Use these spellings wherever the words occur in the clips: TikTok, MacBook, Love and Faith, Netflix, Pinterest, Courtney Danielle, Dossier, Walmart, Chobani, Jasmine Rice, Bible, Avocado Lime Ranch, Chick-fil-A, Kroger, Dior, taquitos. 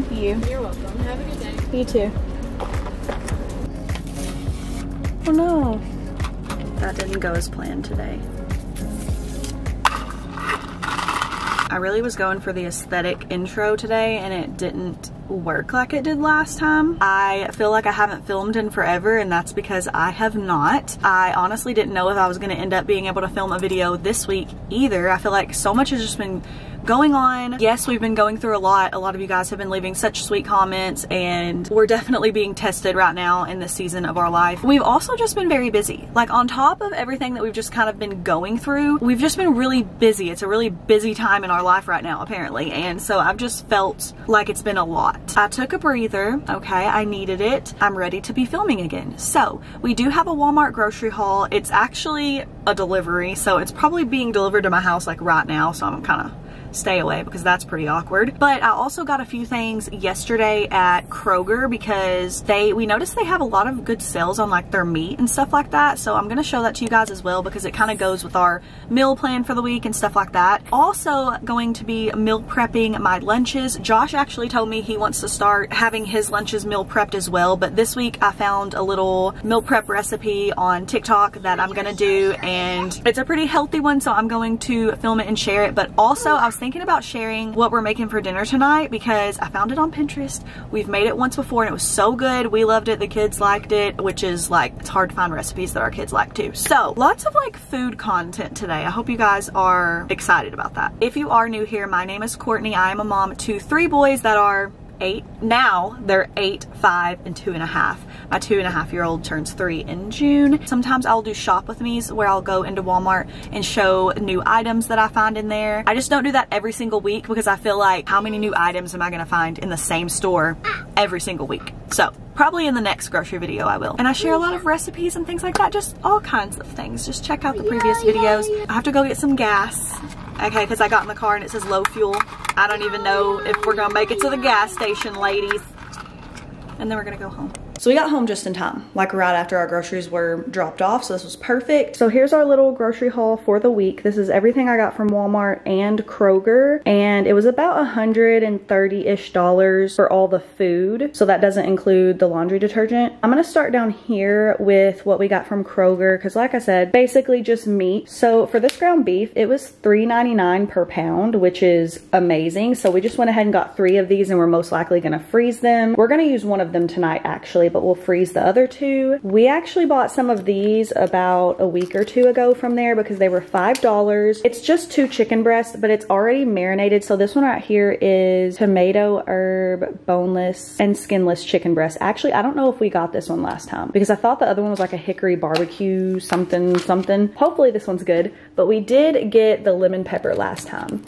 Thank you. You're welcome. Have a good day. You too. Oh no. That didn't go as planned today. I really was going for the aesthetic intro today and it didn't work like it did last time. I feel like I haven't filmed in forever, and that's because I have not. I honestly didn't know if I was going to end up being able to film a video this week either. I feel like so much has just been going on. Yes, we've been going through a lot. A lot of you guys have been leaving such sweet comments, and we're definitely being tested right now in this season of our life. We've also just been very busy. Like, on top of everything that we've just kind of been going through, we've just been really busy. It's a really busy time in our life right now, apparently. And so I've just felt like it's been a lot. I took a breather. Okay, I needed it. I'm ready to be filming again. So we do have a Walmart grocery haul. It's actually a delivery, so it's probably being delivered to my house like right now, so I'm kind of stay away because that's pretty awkward. But I also got a few things yesterday at Kroger because we noticed they have a lot of good sales on like their meat and stuff like that. So I'm gonna show that to you guys as well because it kind of goes with our meal plan for the week and stuff like that. Also going to be meal prepping my lunches. Josh actually told me he wants to start having his lunches meal prepped as well, but this week I found a little meal prep recipe on TikTok that I'm gonna do, and it's a pretty healthy one, so I'm going to film it and share it. But also I was thinking about sharing what we're making for dinner tonight because I found it on Pinterest. We've made it once before and it was so good. We loved it. The kids liked it, which is like, it's hard to find recipes that our kids like too. So lots of like food content today. I hope you guys are excited about that. If you are new here, my name is Courtney. I am a mom to 3 boys that are 8. Now they're 8, 5, and 2.5. My 2.5-year-old turns 3 in June. Sometimes I'll do shop with me's where I'll go into Walmart and show new items that I find in there. I just don't do that every single week because I feel like, how many new items am I gonna find in the same store every single week? So probably in the next grocery video I will. And I share a lot of recipes and things like that, just all kinds of things. Just check out the previous videos. I have to go get some gas. Okay, because I got in the car and it says low fuel. I don't even know if we're gonna make it to the gas station, ladies. And then we're gonna go home. So we got home just in time, like right after our groceries were dropped off, so this was perfect. So here's our little grocery haul for the week. This is everything I got from Walmart and Kroger, and it was about $130-ish for all the food, so that doesn't include the laundry detergent. I'm gonna start down here with what we got from Kroger, because like I said, basically just meat. So for this ground beef, it was $3.99 per pound, which is amazing. So we just went ahead and got 3 of these, and we're most likely gonna freeze them. We're gonna use one of them tonight, actually, but we'll freeze the other 2. We actually bought some of these about a week or 2 ago from there because they were $5. It's just 2 chicken breasts, but it's already marinated. So this one right here is tomato, herb, boneless, and skinless chicken breast. Actually, I don't know if we got this one last time because I thought the other one was like a hickory barbecue something something. Hopefully this one's good, but we did get the lemon pepper last time,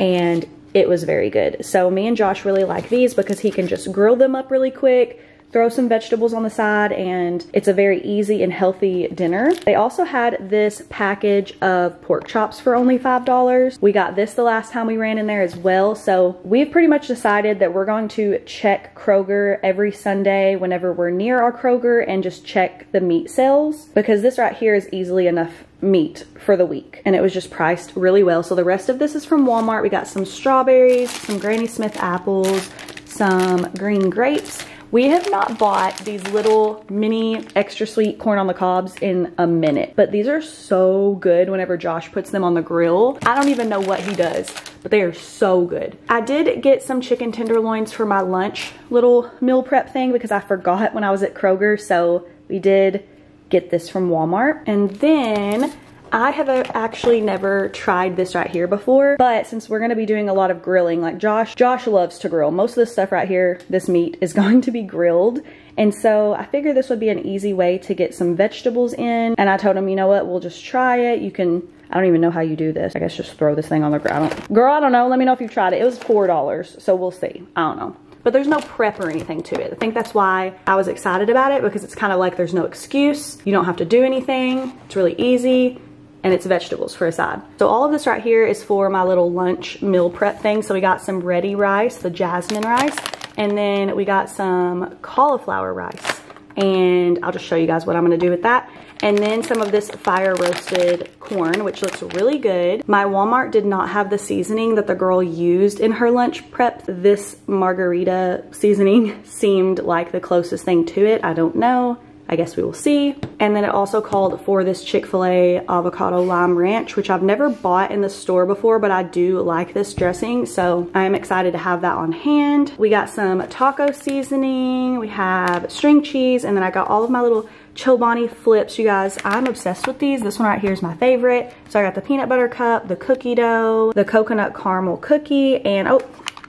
and it was very good. So me and Josh really like these because he can just grill them up really quick, throw some vegetables on the side, and it's a very easy and healthy dinner. They also had this package of pork chops for only $5. We got this the last time we ran in there as well. So we've pretty much decided that we're going to check Kroger every Sunday whenever we're near our Kroger and just check the meat sales, because this right here is easily enough meat for the week, and it was just priced really well. So the rest of this is from Walmart. We got some strawberries, some Granny Smith apples, some green grapes. We have not bought these little mini extra sweet corn on the cobs in a minute, but these are so good whenever Josh puts them on the grill. I don't even know what he does, but they are so good. I did get some chicken tenderloins for my lunch little meal prep thing because I forgot when I was at Kroger, so we did get this from Walmart. And then I have actually never tried this right here before, but since we're gonna be doing a lot of grilling, like Josh loves to grill. Most of this stuff right here, this meat, is going to be grilled. And so I figured this would be an easy way to get some vegetables in. And I told him, you know what, we'll just try it. You can, I don't even know how you do this. I guess just throw this thing on the ground. Girl, I don't know, let me know if you've tried it. It was $4, so we'll see, I don't know. But there's no prep or anything to it. I think that's why I was excited about it, because it's kind of like there's no excuse. You don't have to do anything, it's really easy. And it's vegetables for a side. So all of this right here is for my little lunch meal prep thing. So we got some ready rice, the jasmine rice, and then we got some cauliflower rice. and I'll just show you guys what I'm gonna do with that. And then some of this fire roasted corn, which looks really good. My Walmart did not have the seasoning that the girl used in her lunch prep. This margarita seasoning seemed like the closest thing to it. I don't know. I guess we will see. And then it also called for this Chick-fil-A Avocado Lime Ranch, which I've never bought in the store before, but I do like this dressing, so I am excited to have that on hand. We got some taco seasoning, we have string cheese, and then I got all of my little Chobani flips. You guys, I'm obsessed with these. This one right here is my favorite. So I got the peanut butter cup, the cookie dough, the coconut caramel cookie, and oh,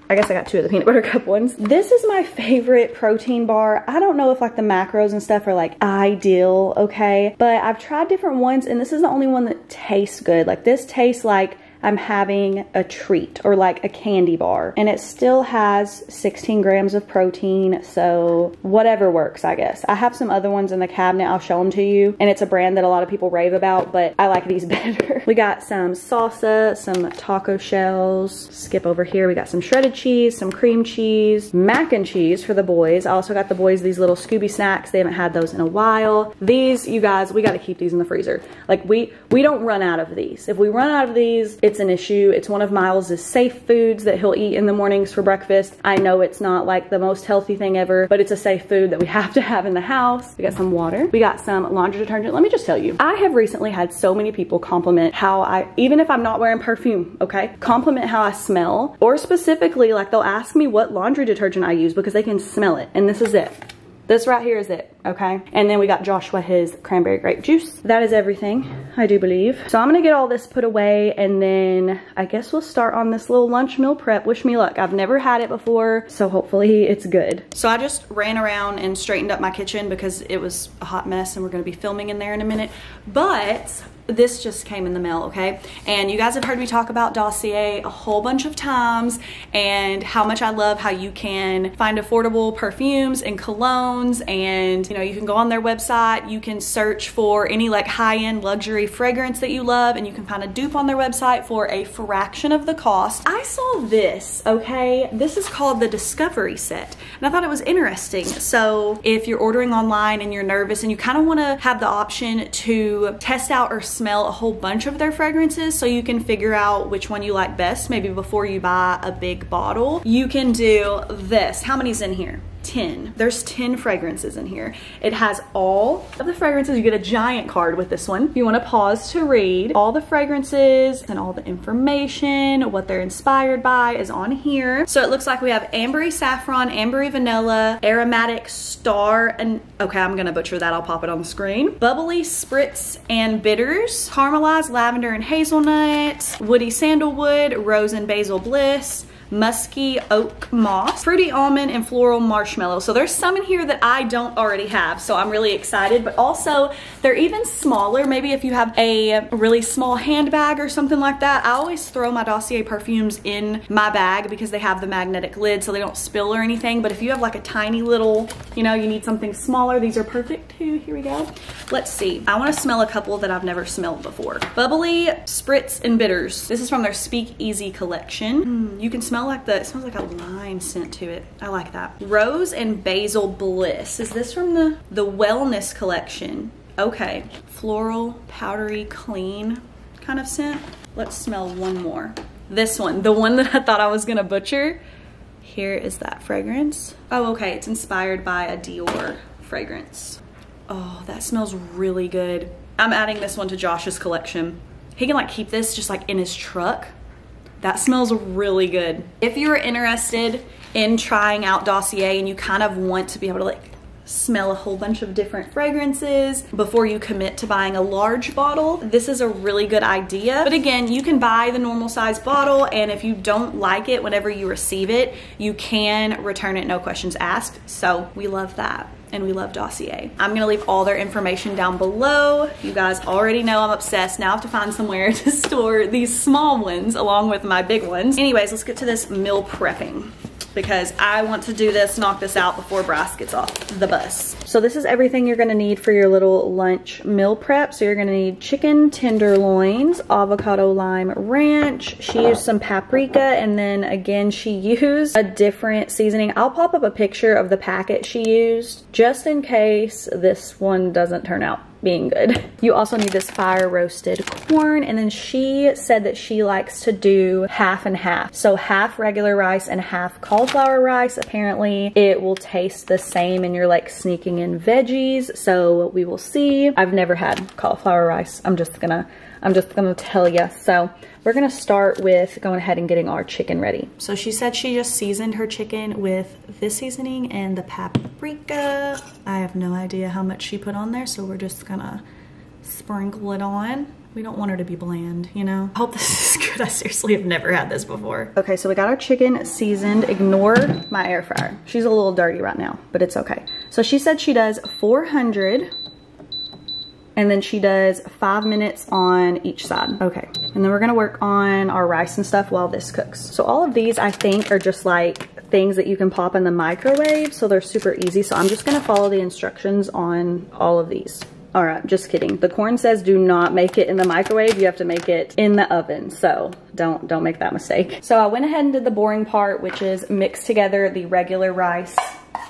I guess I got two of the peanut butter cup ones. This is my favorite protein bar. I don't know if like the macros and stuff are like ideal, okay? But I've tried different ones and this is the only one that tastes good. Like this tastes like I'm having a treat or like a candy bar. And it still has 16 grams of protein, so whatever works, I guess. I have some other ones in the cabinet, I'll show them to you. And it's a brand that a lot of people rave about, but I like these better. We got some salsa, some taco shells. Skip over here. We got some shredded cheese, some cream cheese, mac and cheese for the boys. I also got the boys these little Scooby snacks. They haven't had those in a while. These, you guys, we got to keep these in the freezer. Like we don't run out of these. If we run out of these, it's an issue. It's one of Miles's safe foods that he'll eat in the mornings for breakfast. I know it's not like the most healthy thing ever, but it's a safe food that we have to have in the house. We got some water. We got some laundry detergent. Let me just tell you, I have recently had so many people compliment how I, even if I'm not wearing perfume, okay, compliment how I smell, or specifically like they'll ask me what laundry detergent I use because they can smell it. And this is it. This right here is it, okay? And then we got Joshua his cranberry grape juice. That is everything, I do believe. So I'm gonna get all this put away and then I guess we'll start on this little lunch meal prep. Wish me luck. I've never had it before, so hopefully it's good. So I just ran around and straightened up my kitchen because it was a hot mess and we're gonna be filming in there in a minute. But this just came in the mail, okay? And you guys have heard me talk about Dossier a whole bunch of times and how much I love how you can find affordable perfumes and colognes, and you know, you can go on their website, you can search for any like high-end luxury fragrance that you love, and you can find a dupe on their website for a fraction of the cost. I saw this, okay? This is called the Discovery Set and I thought it was interesting. So if you're ordering online and you're nervous and you kind of want to have the option to test out or smell a whole bunch of their fragrances so you can figure out which one you like best, maybe before you buy a big bottle, you can do this. How many's in here? 10. There's 10 fragrances in here. It has all of the fragrances. You get a giant card with this one. You want to pause to read. All the fragrances and all the information, what they're inspired by is on here. So it looks like we have ambery saffron, ambery vanilla, aromatic star, and okay, I'm gonna butcher that. I'll pop it on the screen. Bubbly spritz and bitters, caramelized lavender and hazelnut, woody sandalwood, rose and basil bliss, musky oak moss, fruity almond, and floral marshmallow. So there's some in here that I don't already have, so I'm really excited. But also they're even smaller. Maybe if you have a really small handbag or something like that. I always throw my Dossier perfumes in my bag because they have the magnetic lid so they don't spill or anything. But if you have like a tiny little, you know, you need something smaller, these are perfect too. Here we go. Let's see. I want to smell a couple that I've never smelled before. Bubbly spritz and bitters. This is from their Speakeasy collection. You can smell like the, it smells like a lime scent to it. I like that. Rose and basil bliss. Is this from the wellness collection? Okay. Floral, powdery, clean kind of scent. Let's smell one more. This one, the one that I thought I was gonna butcher. Here is that fragrance. Oh, okay. It's inspired by a Dior fragrance. Oh, that smells really good. I'm adding this one to Josh's collection. He can like keep this just like in his truck. That smells really good. If you're interested in trying out Dossier and you kind of want to be able to like smell a whole bunch of different fragrances before you commit to buying a large bottle, this is a really good idea. But again, you can buy the normal size bottle, and if you don't like it whenever you receive it, you can return it, no questions asked. So we love that. And we love Dossier. I'm gonna leave all their information down below. You guys already know I'm obsessed. Now I have to find somewhere to store these small ones along with my big ones. Anyways, let's get to this meal prepping. because I want to do this, knock this out before Bryce gets off the bus. So this is everything you're gonna need for your little lunch meal prep. So you're gonna need chicken tenderloins, avocado lime ranch. She used some paprika, and then again, she used a different seasoning. I'll pop up a picture of the packet she used just in case this one doesn't turn out being good. You also need this fire roasted corn, and then she said that she likes to do half and half. So half regular rice and half cauliflower rice. Apparently it will taste the same and you're like sneaking in veggies. So we will see. I've never had cauliflower rice. I'm just gonna tell you. So we're gonna start with going ahead and getting our chicken ready. So she said she just seasoned her chicken with this seasoning and the paprika. I have no idea how much she put on there, so we're just gonna sprinkle it on. We don't want her to be bland, you know? I hope this is good. I seriously have never had this before. Okay, so we got our chicken seasoned. Ignore my air fryer. She's a little dirty right now, but it's okay. So she said she does 400, and then she does 5 minutes on each side. Okay, and then we're gonna work on our rice and stuff while this cooks. So all of these, I think, are just like things that you can pop in the microwave, so they're super easy. So I'm just gonna follow the instructions on all of these. All right, just kidding. The corn says do not make it in the microwave. You have to make it in the oven, so don't make that mistake. So I went ahead and did the boring part, which is mix together the regular rice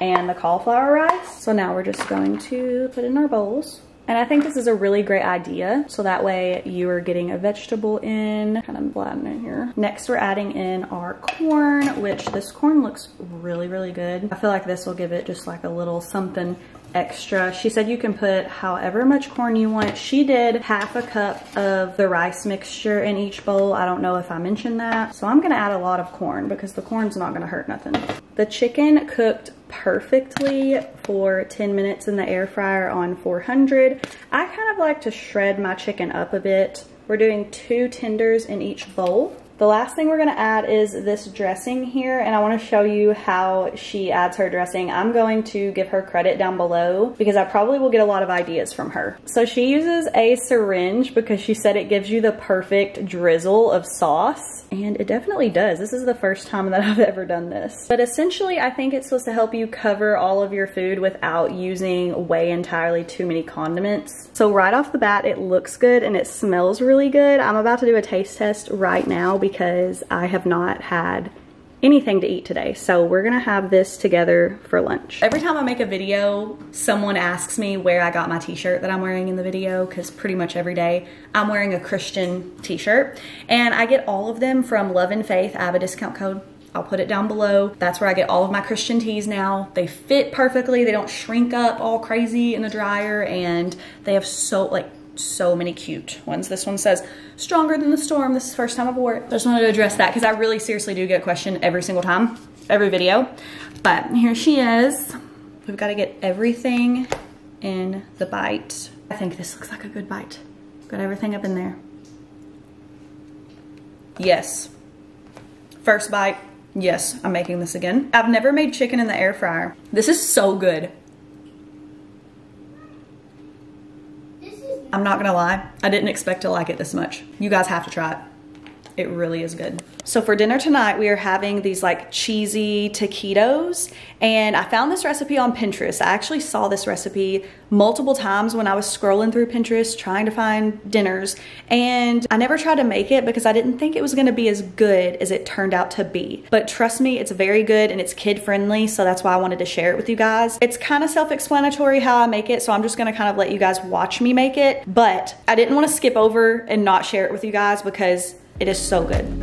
and the cauliflower rice. So now we're just going to put in our bowls. And I think this is a really great idea, so that way you are getting a vegetable in. Kind of blending in here. Next, we're adding in our corn, which this corn looks really, really good. I feel like this will give it just like a little something extra. She said you can put however much corn you want. She did half a cup of the rice mixture in each bowl. I don't know if I mentioned that. So I'm gonna add a lot of corn because the corn's not gonna hurt nothing. The chicken cooked perfectly for 10 minutes in the air fryer on 400. I kind of like to shred my chicken up a bit. We're doing 2 tenders in each bowl. The last thing we're gonna add is this dressing here, and I wanna show you how she adds her dressing. I'm going to give her credit down below because I probably will get a lot of ideas from her. So she uses a syringe because she said it gives you the perfect drizzle of sauce, and it definitely does. This is the first time that I've ever done this. But essentially, I think it's supposed to help you cover all of your food without using way entirely too many condiments. So right off the bat, it looks good and it smells really good. I'm about to do a taste test right now because I have not had anything to eat today. So we're gonna have this together for lunch. Every time I make a video, someone asks me where I got my t-shirt that I'm wearing in the video, because pretty much every day I'm wearing a Christian t-shirt. And I get all of them from Love and Faith. I have a discount code. I'll put it down below. That's where I get all of my Christian tees now. They fit perfectly. They don't shrink up all crazy in the dryer, and they have so many cute ones. This one says, stronger than the storm. This is the first time I've wore it. I just wanted to address that because I really seriously do get a question every single time, every video. But here she is. We've got to get everything in the bite. I think this looks like a good bite. Got everything up in there. Yes. First bite. Yes, I'm making this again. I've never made chicken in the air fryer. This is so good. I'm not gonna lie, I didn't expect to like it this much. You guys have to try it. It really is good. So for dinner tonight, we are having these like cheesy taquitos, and I found this recipe on Pinterest. I actually saw this recipe multiple times when I was scrolling through Pinterest trying to find dinners, and I never tried to make it because I didn't think it was gonna be as good as it turned out to be. But trust me, it's very good and it's kid friendly, so that's why I wanted to share it with you guys. It's kind of self-explanatory how I make it, so I'm just gonna kind of let you guys watch me make it, but I didn't wanna skip over and not share it with you guys because it is so good.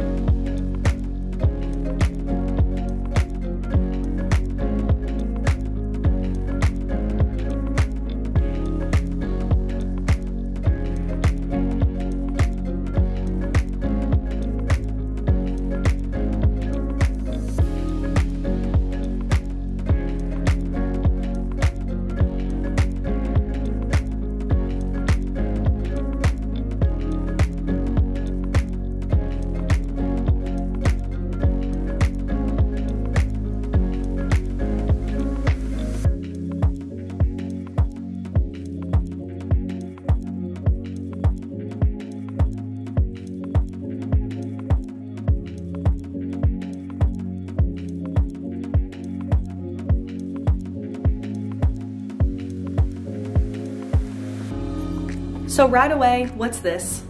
So right away, what's this?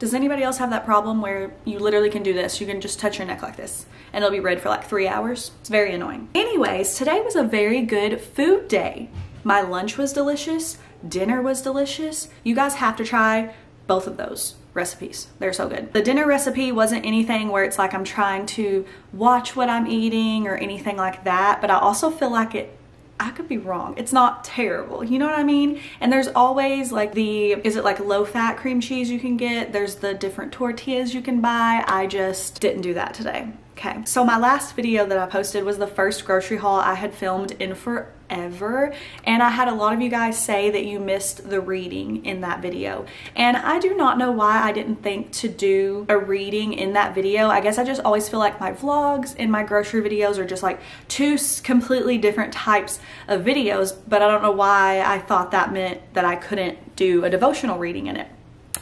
Does anybody else have that problem where you literally can do this? You can just touch your neck like this and it'll be red for like 3 hours. It's very annoying. Anyways, today was a very good food day. My lunch was delicious. Dinner was delicious. You guys have to try both of those recipes. They're so good. The dinner recipe wasn't anything where it's like I'm trying to watch what I'm eating or anything like that, but I also feel like I could be wrong. It's not terrible, you know what I mean? And there's always like is it like low-fat cream cheese you can get? There's the different tortillas you can buy. I just didn't do that today. Okay, so my last video that I posted was the first grocery haul I had filmed in forever, and I had a lot of you guys say that you missed the reading in that video, and I do not know why I didn't think to do a reading in that video. I guess I just always feel like my vlogs and my grocery videos are just like two completely different types of videos, but I don't know why I thought that meant that I couldn't do a devotional reading in it,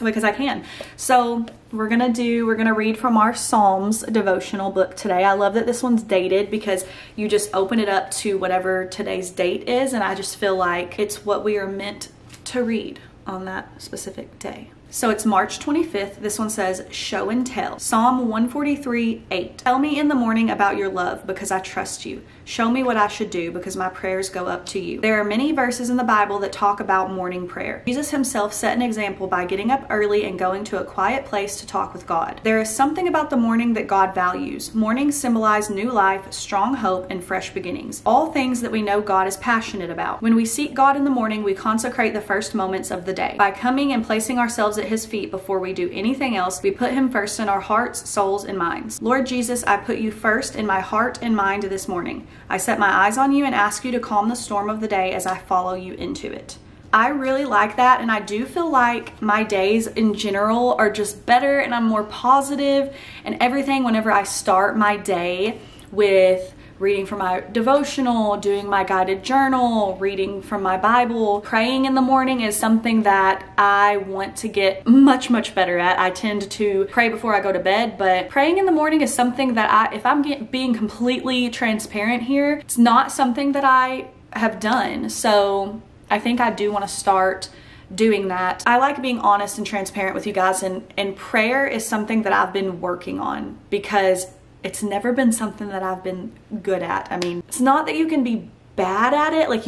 because I can. So we're gonna read from our Psalms devotional book today. I love that this one's dated because you just open it up to whatever today's date is, and I just feel like it's what we are meant to read on that specific day. So it's March 25th. This one says, show and tell. Psalm 143:8. Tell me in the morning about your love, because I trust you. Show me what I should do, because my prayers go up to you. There are many verses in the Bible that talk about morning prayer. Jesus himself set an example by getting up early and going to a quiet place to talk with God. There is something about the morning that God values. Mornings symbolize new life, strong hope, and fresh beginnings. All things that we know God is passionate about. When we seek God in the morning, we consecrate the first moments of the day. By coming and placing ourselves at his feet before we do anything else, we put him first in our hearts, souls, and minds. Lord Jesus, I put you first in my heart and mind this morning. I set my eyes on you and ask you to calm the storm of the day as I follow you into it. I really like that, and I do feel like my days in general are just better, and I'm more positive and everything whenever I start my day with reading from my devotional, doing my guided journal, reading from my Bible. Praying in the morning is something that I want to get much, much better at. I tend to pray before I go to bed, but praying in the morning is something that if I'm being completely transparent here, it's not something that I have done. So I think I do want to start doing that. I like being honest and transparent with you guys, and prayer is something that I've been working on, because it's never been something that I've been good at. I mean, it's not that you can be bad at it, like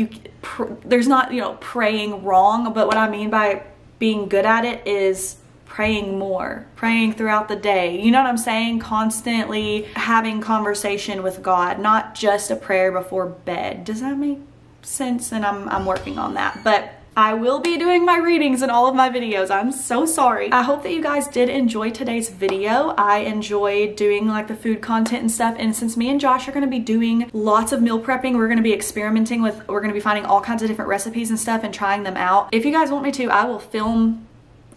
there's not, you know, praying wrong, but what I mean by being good at it is praying more, praying throughout the day. You know what I'm saying? Constantly having conversation with God, not just a prayer before bed. Does that make sense? And I'm working on that, but I will be doing my readings in all of my videos. I'm so sorry. I hope that you guys did enjoy today's video. I enjoyed doing like the food content and stuff. And since me and Josh are gonna be doing lots of meal prepping, we're gonna be experimenting with, we're gonna be finding all kinds of different recipes and stuff and trying them out. If you guys want me to, I will film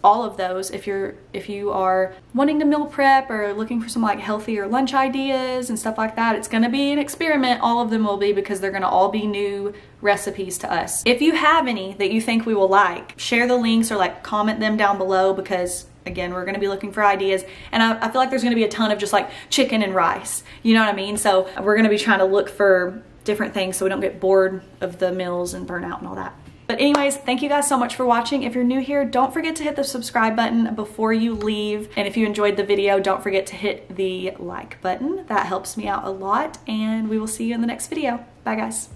all of those. If you are wanting to meal prep or looking for some like healthier lunch ideas and stuff like that, it's gonna be an experiment. All of them will be, because they're gonna all be new recipes to us. If you have any that you think we will like, share the links or like comment them down below, because again, we're gonna be looking for ideas, and I feel like there's gonna be a ton of just like chicken and rice, you know what I mean? So we're gonna be trying to look for different things so we don't get bored of the meals and burn out and all that. But anyways, thank you guys so much for watching. If you're new here, don't forget to hit the subscribe button before you leave. And if you enjoyed the video, don't forget to hit the like button. That helps me out a lot, and we will see you in the next video. Bye guys.